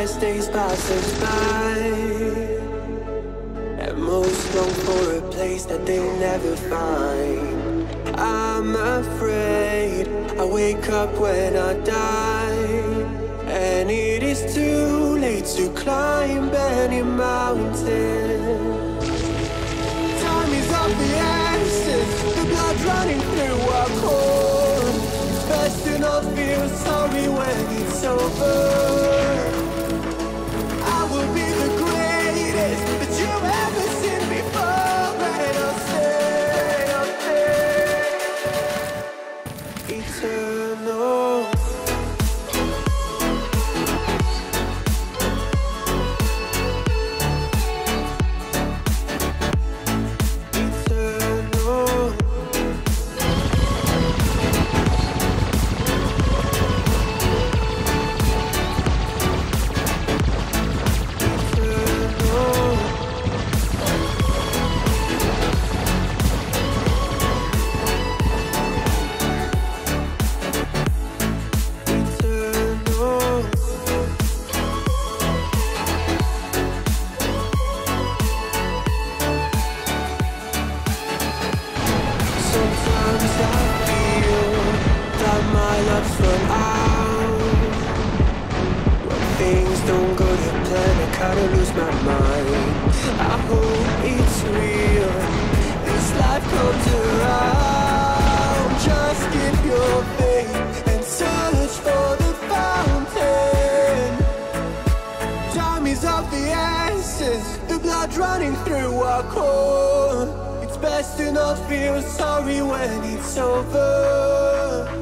as days pass us by. And most long for a place that they'll never find. I'm afraid I wake up when I die, and it is too late to climb any mountain. Time is of the essence, the blood running through our core. Best to not feel sorry when it's over. It's best to not feel sorry when it's over.